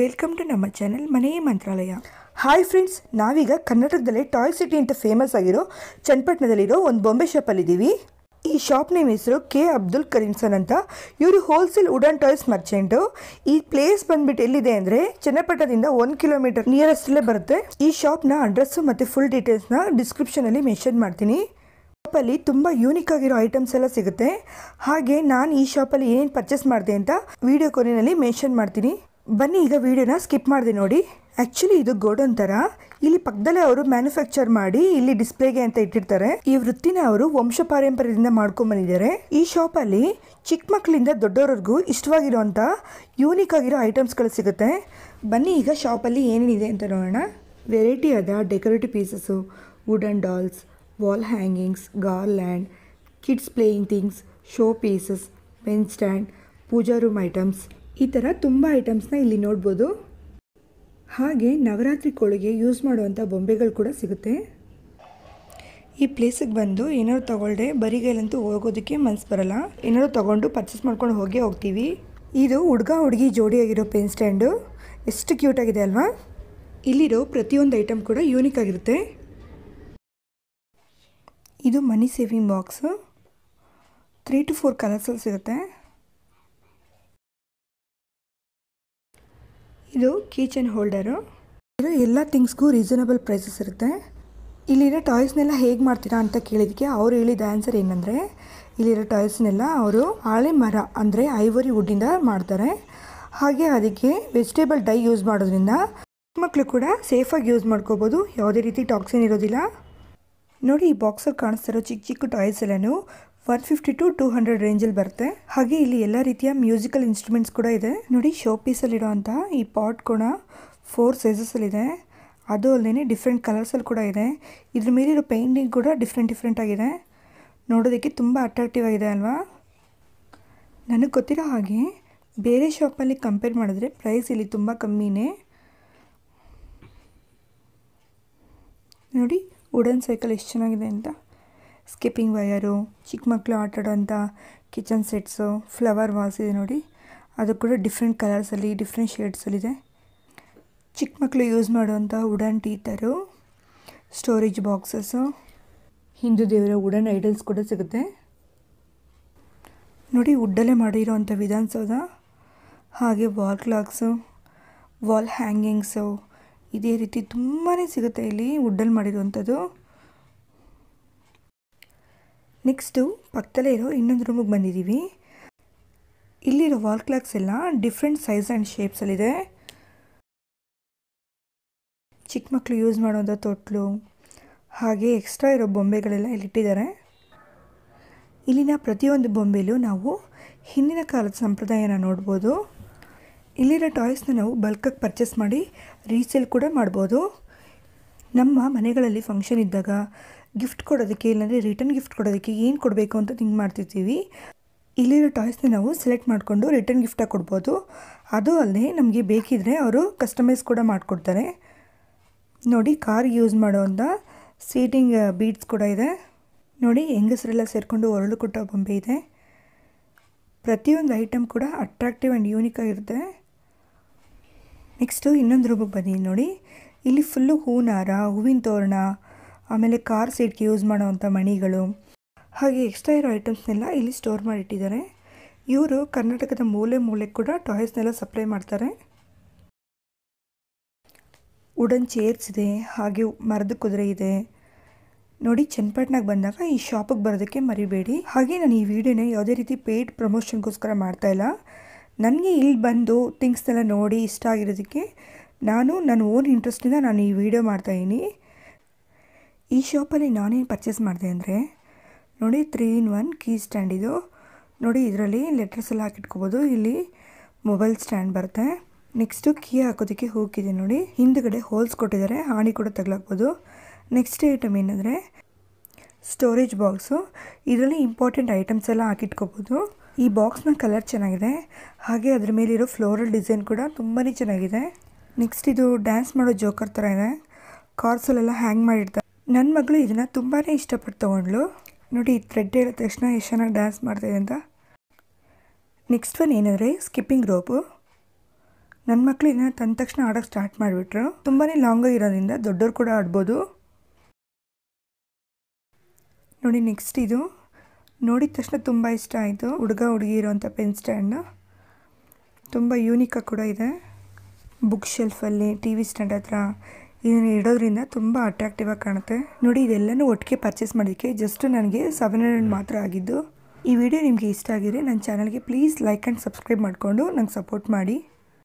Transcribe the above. Welcome to ನಮ್ಮ channel ಮನೆಯ ಮಂತ್ರಾಲಯ. Hi friends, ನಾವೀಗ ಕರ್ನಾಟಕದಲ್ಲೇ ಟಾಯ್ ಸಿಟಿ ಅಂತ ಫೇಮಸ್ ಆಗಿರೋ ಚನ್ನಪಟ್ಟಣದಲ್ಲಿರೋ ಒಂದು ಬೊಂಬೆ ಶಾಪಲ್ಲಿದ್ದೀವಿ. ಈ ಶಾಪ್ ನೇಮ್ ಹೆಸರು ಕೆ ಅಬ್ದುಲ್ ಕರೀಮ್ಸನ್ ಅಂತ. ಇವರು ಹೋಲ್ಸೇಲ್ ವುಡನ್ ಟಾಯ್ಸ್ ಮರ್ಚೆಂಟು. ಈ ಪ್ಲೇಸ್ ಬಂದ್ಬಿಟ್ಟು ಎಲ್ಲಿದೆ ಅಂದರೆ ಚನ್ನಪಟ್ಟಣದಿಂದ 1 ಕಿಲೋಮೀಟರ್ ನಿಯರೆಸ್ಟಲ್ಲೇ ಬರುತ್ತೆ. ಈ ಶಾಪ್ನ ಅಡ್ರೆಸ್ಸು ಮತ್ತು ಫುಲ್ ಡೀಟೇಲ್ಸ್ನ ಡಿಸ್ಕ್ರಿಪ್ಷನಲ್ಲಿ ಮೆನ್ಷನ್ ಮಾಡ್ತೀನಿ. ಶಾಪಲ್ಲಿ ತುಂಬ ಯೂನಿಕ್ ಆಗಿರೋ ಐಟಮ್ಸ್ ಎಲ್ಲ ಸಿಗುತ್ತೆ. ಹಾಗೆ ನಾನು ಈ ಶಾಪಲ್ಲಿ ಏನೇನು ಪರ್ಚೇಸ್ ಮಾಡಿದೆ ಅಂತ ವಿಡಿಯೋ ಕೊನೆಯಲ್ಲಿ ಮೆನ್ಷನ್ ಮಾಡ್ತೀನಿ. ಬನ್ನಿ ಈಗ ವಿಡಿಯೋನ ಸ್ಕಿಪ್ ಮಾಡಿದೆ ನೋಡಿ. ಆ್ಯಕ್ಚುಲಿ ಇದು ಗೋಡನ್ ಥರ, ಇಲ್ಲಿ ಪಕ್ಕದಲ್ಲೇ ಅವರು ಮ್ಯಾನುಫ್ಯಾಕ್ಚರ್ ಮಾಡಿ ಇಲ್ಲಿ ಡಿಸ್ಪ್ಲೇಗೆ ಅಂತ ಇಟ್ಟಿರ್ತಾರೆ. ಈ ವೃತ್ತಿನ ಅವರು ವಂಶ ಪಾರಂಪರ್ಯದಿಂದ ಮಾಡ್ಕೊಂಡ್ಬಂದಿದ್ದಾರೆ. ಈ ಶಾಪಲ್ಲಿ ಚಿಕ್ಕ ಮಕ್ಕಳಿಂದ ದೊಡ್ಡವ್ರಿಗೂ ಇಷ್ಟವಾಗಿರೋಂಥ ಯೂನಿಕ್ ಆಗಿರೋ ಐಟಮ್ಸ್ಗಳು ಸಿಗುತ್ತೆ. ಬನ್ನಿ ಈಗ ಶಾಪಲ್ಲಿ ಏನೇನಿದೆ ಅಂತ ನೋಡೋಣ. ವೆರೈಟಿ ಆದ decorative pieces, wooden dolls, wall hangings, garland, kids playing things, show pieces, pen stand, puja room items, ಈ ಥರ ತುಂಬ ಐಟಮ್ಸ್ನ ಇಲ್ಲಿ ನೋಡ್ಬೋದು. ಹಾಗೆ ನವರಾತ್ರಿ ಕೋಳಿಗೆ ಯೂಸ್ ಮಾಡುವಂಥ ಬೊಂಬೆಗಳು ಕೂಡ ಸಿಗುತ್ತೆ. ಈ ಪ್ಲೇಸಿಗೆ ಬಂದು ಏನಾದ್ರು ತೊಗೊಳ್ದೆ ಬರಿಗೈಲಂತೂ ಹೋಗೋದಕ್ಕೆ ಮನಸ್ಸು ಬರಲ್ಲ, ಏನಾದ್ರು ತೊಗೊಂಡು ಪರ್ಚೇಸ್ ಮಾಡ್ಕೊಂಡು ಹೋಗ್ತೀವಿ. ಇದು ಹುಡುಗ ಹುಡುಗಿ ಜೋಡಿಯಾಗಿರೋ ಪೆನ್ ಸ್ಟ್ಯಾಂಡು, ಎಷ್ಟು ಕ್ಯೂಟಾಗಿದೆ ಅಲ್ವಾ. ಇಲ್ಲಿರೋ ಪ್ರತಿಯೊಂದು ಐಟಮ್ ಕೂಡ ಯೂನಿಕ್ ಆಗಿರುತ್ತೆ. ಇದು ಮನಿ ಸೇವಿಂಗ್ ಬಾಕ್ಸು, 3 to 4 ಕಲರ್ಸಲ್ಲಿ ಸಿಗುತ್ತೆ. ಇದು ಕಿಚನ್ ಹೋಲ್ಡರು. ಇದು ಎಲ್ಲ ಥಿಂಗ್ಸ್ಗೂ ರೀಸನಬಲ್ ಪ್ರೈಸಸ್ ಇರುತ್ತೆ. ಇಲ್ಲಿರೋ ಟಾಯ್ಸ್ನೆಲ್ಲ ಹೇಗೆ ಮಾಡ್ತೀರಾ ಅಂತ ಕೇಳಿದಕ್ಕೆ ಅವರು ಹೇಳಿದ ಆನ್ಸರ್ ಏನಂದರೆ, ಇಲ್ಲಿರೋ ಟಾಯ್ಸ್ನೆಲ್ಲ ಅವರು ಆಳೆ ಮರ ಅಂದರೆ ಐವರಿ ವುಡ್ಡಿಂದ ಮಾಡ್ತಾರೆ. ಹಾಗೆ ಅದಕ್ಕೆ ವೆಜಿಟೇಬಲ್ ಡೈ ಯೂಸ್ ಮಾಡೋದ್ರಿಂದ ಮಕ್ಕಳು ಕೂಡ ಸೇಫಾಗಿ ಯೂಸ್ ಮಾಡ್ಕೋಬೋದು, ಯಾವುದೇ ರೀತಿ ಟಾಕ್ಸಿನ್ ಇರೋದಿಲ್ಲ. ನೋಡಿ, ಈ ಬಾಕ್ಸಲ್ಲಿ ಕಾಣಿಸ್ತಿರೋ ಚಿಕ್ಕ ಚಿಕ್ಕ ಟಾಯ್ಸ್ ಎಲ್ಲನೂ 150 to 200 ರೇಂಜಲ್ಲಿ ಬರುತ್ತೆ. ಹಾಗೆ ಇಲ್ಲಿ ಎಲ್ಲ ರೀತಿಯ ಮ್ಯೂಸಿಕಲ್ ಇನ್ಸ್ಟ್ರೂಮೆಂಟ್ಸ್ ಕೂಡ ಇದೆ. ನೋಡಿ, ಶೋ ಪೀಸಲ್ಲಿರೋಂತಹ ಈ ಪಾಟ್ ಕೂಡ 4 ಸೈಜಸ್ಸಲ್ಲಿದೆ. ಅದು ಅಲ್ಲದೆ ಡಿಫ್ರೆಂಟ್ ಕಲರ್ಸಲ್ಲಿ ಕೂಡ ಇದೆ. ಇದ್ರ ಮೇಲಿರೋ ಪೇಂಟಿಂಗ್ ಕೂಡ ಡಿಫ್ರೆಂಟ್ ಆಗಿದೆ. ನೋಡೋದಕ್ಕೆ ತುಂಬ ಅಟ್ರಾಕ್ಟಿವ್ ಆಗಿದೆ ಅಲ್ವಾ. ನನಗೆ ಗೊತ್ತಿರೋ ಹಾಗೆ ಬೇರೆ ಶಾಪಲ್ಲಿ ಕಂಪೇರ್ ಮಾಡಿದ್ರೆ ಪ್ರೈಸ್ ಇಲ್ಲಿ ತುಂಬ ಕಮ್ಮಿನೇ. ನೋಡಿ, ವುಡನ್ ಸೈಕಲ್ ಎಷ್ಟು ಚೆನ್ನಾಗಿದೆ ಅಂತ. ಸ್ಕಿಪ್ಪಿಂಗ್ ವಯರು, ಚಿಕ್ಕ ಮಕ್ಕಳು ಆಟ ಆಡೋಂಥ ಕಿಚನ್ ಸೆಟ್ಸು, ಫ್ಲವರ್ ವಾಸ್ ಇದೆ ನೋಡಿ. ಅದು ಕೂಡ ಡಿಫ್ರೆಂಟ್ ಕಲರ್ಸಲ್ಲಿ ಡಿಫ್ರೆಂಟ್ ಶೇಡ್ಸಲ್ಲಿದೆ. ಚಿಕ್ಕ ಮಕ್ಕಳು ಯೂಸ್ ಮಾಡುವಂಥ wooden teether, storage boxes, Hindu ದೇವರ ವುಡನ್ ಐಡಲ್ಸ್ ಕೂಡ ಸಿಗುತ್ತೆ. ನೋಡಿ, ವುಡ್ಡಲ್ಲೇ ಮಾಡಿರೋವಂಥ ವಿಧಾನಸೌಧ. ಹಾಗೆ ವಾಲ್ ಕ್ಲಾಕ್ಸು, ವಾಲ್ ಹ್ಯಾಂಗಿಂಗ್ಸು, ಇದೇ ರೀತಿ ತುಂಬಾ ಸಿಗುತ್ತೆ ಇಲ್ಲಿ ವುಡ್ಡಲ್ಲಿ ಮಾಡಿರುವಂಥದ್ದು. ನೆಕ್ಸ್ಟು ಪಕ್ಕದಲ್ಲೇ ಇರೋ ಇನ್ನೊಂದು ರೂಮಿಗೆ ಬಂದಿದ್ದೀವಿ. ಇಲ್ಲಿರೋ ವಾಲ್ ಕ್ಲಾಕ್ಸ್ ಎಲ್ಲ ಡಿಫ್ರೆಂಟ್ ಸೈಜ್ ಆ್ಯಂಡ್ ಶೇಪ್ಸಲ್ಲಿದೆ. ಚಿಕ್ಕ ಮಕ್ಕಳು ಯೂಸ್ ಮಾಡೋವಂಥ ತೊಟ್ಲು, ಹಾಗೆ ಎಕ್ಸ್ಟ್ರಾ ಇರೋ ಬೊಂಬೆಗಳೆಲ್ಲ ಇಲ್ಲಿಟ್ಟಿದ್ದಾರೆ. ಇಲ್ಲಿನ ಪ್ರತಿಯೊಂದು ಬೊಂಬೆಲೂ ನಾವು ಹಿಂದಿನ ಕಾಲದ ಸಂಪ್ರದಾಯನ ನೋಡ್ಬೋದು. ಇಲ್ಲಿರೋ ಟಾಯ್ಸ್ನ ನಾವು ಬಲ್ಕಾಗಿ ಪರ್ಚೇಸ್ ಮಾಡಿ ರೀಸೇಲ್ ಕೂಡ ಮಾಡ್ಬೋದು. ನಮ್ಮ ಮನೆಗಳಲ್ಲಿ ಫಂಕ್ಷನ್ ಇದ್ದಾಗ ಗಿಫ್ಟ್ ಕೊಡೋದಕ್ಕೆ ಇಲ್ಲಾಂದರೆ ರಿಟರ್ನ್ ಗಿಫ್ಟ್ ಕೊಡೋದಕ್ಕೆ ಏನು ಕೊಡಬೇಕು ಅಂತ ಥಿಂಕ್ ಮಾಡ್ತಿರ್ತೀವಿ. ಇಲ್ಲಿರೋ ಟಾಯ್ಸ್ನ ನಾವು ಸೆಲೆಕ್ಟ್ ಮಾಡಿಕೊಂಡು ರಿಟರ್ನ್ ಗಿಫ್ಟಾಗಿ ಕೊಡ್ಬೋದು. ಅದು ಅಲ್ಲದೆ ನಮಗೆ ಬೇಕಿದ್ದರೆ ಅವರು ಕಸ್ಟಮೈಸ್ ಕೂಡ ಮಾಡಿಕೊಡ್ತಾರೆ. ನೋಡಿ, ಕಾರ್ಗೆ ಯೂಸ್ ಮಾಡೋವಂಥ ಸೀಟಿಂಗ್ ಬೀಡ್ಸ್ ಕೂಡ ಇದೆ. ನೋಡಿ, ಹೆಂಗಸರೆಲ್ಲ ಸೇರಿಕೊಂಡು ಒರಳು ಕೊಟ್ಟ ಬೊಂಬೆ ಇದೆ. ಪ್ರತಿಯೊಂದು ಐಟಮ್ ಕೂಡ ಅಟ್ರಾಕ್ಟಿವ್ ಆ್ಯಂಡ್ ಯೂನಿಕ್ ಆಗಿರುತ್ತೆ. ನೆಕ್ಸ್ಟು ಇನ್ನೊಂದು ರೂಪಕ್ಕೆ ಬನ್ನಿ. ನೋಡಿ, ಇಲ್ಲಿ ಫುಲ್ಲು ಹೂನಾರ, ಹೂವಿನ ತೋರಣ, ಆಮೇಲೆ ಕಾರ್ ಸೀಟ್ಗೆ ಯೂಸ್ ಮಾಡೋವಂಥ ಮಣಿಗಳು, ಹಾಗೆ ಎಕ್ಸ್ಟ್ರಾ ಇರೋ ಐಟಮ್ಸ್ನೆಲ್ಲ ಇಲ್ಲಿ ಸ್ಟೋರ್ ಮಾಡಿಟ್ಟಿದ್ದಾರೆ. ಇವರು ಕರ್ನಾಟಕದ ಮೂಲೆ ಮೂಲೆ ಕೂಡ ಟಾಯ್ಸ್ನೆಲ್ಲ ಸಪ್ಲೈ ಮಾಡ್ತಾರೆ. ವುಡನ್ ಚೇರ್ಸ್ ಇದೆ, ಹಾಗೆ ಮರದ ಕುದುರೆ ಇದೆ. ನೋಡಿ, ಚನ್ನಪಟ್ಟಣಕ್ಕೆ ಬಂದಾಗ ಈ ಶಾಪಿಗೆ ಬರೋದಕ್ಕೆ ಮರಿಬೇಡಿ. ಹಾಗೆ ನಾನು ಈ ವಿಡಿಯೋನ ಯಾವುದೇ ರೀತಿ ಪೇಯ್ಡ್ ಪ್ರಮೋಷನ್ಗೋಸ್ಕರ ಮಾಡ್ತಾಯಿಲ್ಲ. ನನಗೆ ಇಲ್ಲಿ ಬಂದು ಥಿಂಗ್ಸ್ನೆಲ್ಲ ನೋಡಿ ಇಷ್ಟ ಆಗಿರೋದಕ್ಕೆ ನಾನು ನನ್ನ ಓನ್ ಇಂಟ್ರೆಸ್ಟಿಂದ ನಾನು ಈ ವಿಡಿಯೋ ಮಾಡ್ತಾಯಿದ್ದೀನಿ. ಈ ಶಾಪಲ್ಲಿ ನಾನೇನು ಪರ್ಚೇಸ್ ಮಾಡಿದೆ ಅಂದರೆ, ನೋಡಿ 3 in 1 ಕೀ ಸ್ಟ್ಯಾಂಡ್ ಇದು. ನೋಡಿ, ಇದರಲ್ಲಿ ಲೆಟರ್ಸ್ ಎಲ್ಲ ಹಾಕಿಟ್ಕೋಬೋದು. ಇಲ್ಲಿ ಮೊಬೈಲ್ ಸ್ಟ್ಯಾಂಡ್ ಬರುತ್ತೆ. ನೆಕ್ಸ್ಟು ಕೀ ಹಾಕೋದಕ್ಕೆ ಹೋಗಿದೆ. ನೋಡಿ, ಹಿಂದುಗಡೆ ಹೋಲ್ಸ್ ಕೊಟ್ಟಿದ್ದಾರೆ, ಹಾನಿ ಕೂಡ ತಗಲಾಕ್ಬೋದು. ನೆಕ್ಸ್ಟ್ ಐಟಮ್ ಏನಂದರೆ ಸ್ಟೋರೇಜ್ ಬಾಕ್ಸು. ಇದರಲ್ಲಿ ಇಂಪಾರ್ಟೆಂಟ್ ಐಟಮ್ಸ್ ಎಲ್ಲ ಹಾಕಿಟ್ಕೋಬೋದು. ಈ ಬಾಕ್ಸ್ನ ಕಲರ್ ಚೆನ್ನಾಗಿದೆ, ಹಾಗೆ ಅದ್ರ ಮೇಲಿರೋ ಫ್ಲೋರಲ್ ಡಿಸೈನ್ ಕೂಡ ತುಂಬಾ ಚೆನ್ನಾಗಿದೆ. ನೆಕ್ಸ್ಟ್ ಇದು ಡ್ಯಾನ್ಸ್ ಮಾಡೋ ಜೋಕರ್ ಥರ ಇದೆ, ಕಾರ್ಸಲ್ಲೆಲ್ಲ ಹ್ಯಾಂಗ್ ಮಾಡಿರ್ತಾರೆ. ನನ್ನ ಮಗಳು ಇದನ್ನು ತುಂಬಾ ಇಷ್ಟಪಟ್ಟು ತೊಗೊಂಡ್ಳು. ನೋಡಿ, ಥ್ರೆಡ್ ಹೇಳಿದ ತಕ್ಷಣ ಎಷ್ಟು ಚೆನ್ನಾಗಿ ಡ್ಯಾನ್ಸ್ ಮಾಡ್ತಾಯಿದೆ ಅಂತ. ನೆಕ್ಸ್ಟ್ ಒನ್ ಏನಂದರೆ ಸ್ಕಿಪ್ಪಿಂಗ್ ರೋಪು. ನನ್ನ ಮಕ್ಕಳು ಇದನ್ನ ತಂದ ತಕ್ಷಣ ಆಡಕ್ಕೆ ಸ್ಟಾರ್ಟ್ ಮಾಡಿಬಿಟ್ರು. ತುಂಬಾನೇ ಲಾಂಗ್ ಆಗಿರೋದ್ರಿಂದ ದೊಡ್ಡವರು ಕೂಡ ಆಡಬಹುದು. ನೋಡಿ ನೆಕ್ಸ್ಟ್ ಇದು ನೋಡಿದ ತಕ್ಷಣ ತುಂಬ ಇಷ್ಟ ಆಯಿತು. ಹುಡುಗ ಹುಡುಗಿ ಇರೋಂಥ ಪೆನ್ ಸ್ಟ್ಯಾಂಡ್ ತುಂಬ ಯೂನಿಕ್ ಆಗಿ ಕೂಡ ಇದೆ. ಬುಕ್ ಶೆಲ್ಫಲ್ಲಿ ಟಿ ವಿ ಸ್ಟ್ಯಾಂಡ್ ಹತ್ರ ಇದನ್ನು ಇಡೋದ್ರಿಂದ ತುಂಬ ಅಟ್ರಾಕ್ಟಿವ್ ಆಗಿ ಕಾಣುತ್ತೆ. ನೋಡಿ ಇದೆಲ್ಲನೂ ಒಟ್ಟಿಗೆ ಪರ್ಚೇಸ್ ಮಾಡೋದಕ್ಕೆ ಜಸ್ಟ್ ನನಗೆ 700 ಮಾತ್ರ ಆಗಿದ್ದು. ಈ ವಿಡಿಯೋ ನಿಮಗೆ ಇಷ್ಟ ಆಗಿದ್ರೆ ನನ್ನ ಚಾನಲ್ಗೆ ಪ್ಲೀಸ್ ಲೈಕ್ ಆ್ಯಂಡ್ ಸಬ್ಸ್ಕ್ರೈಬ್ ಮಾಡಿಕೊಂಡು ನಂಗೆ ಸಪೋರ್ಟ್ ಮಾಡಿ.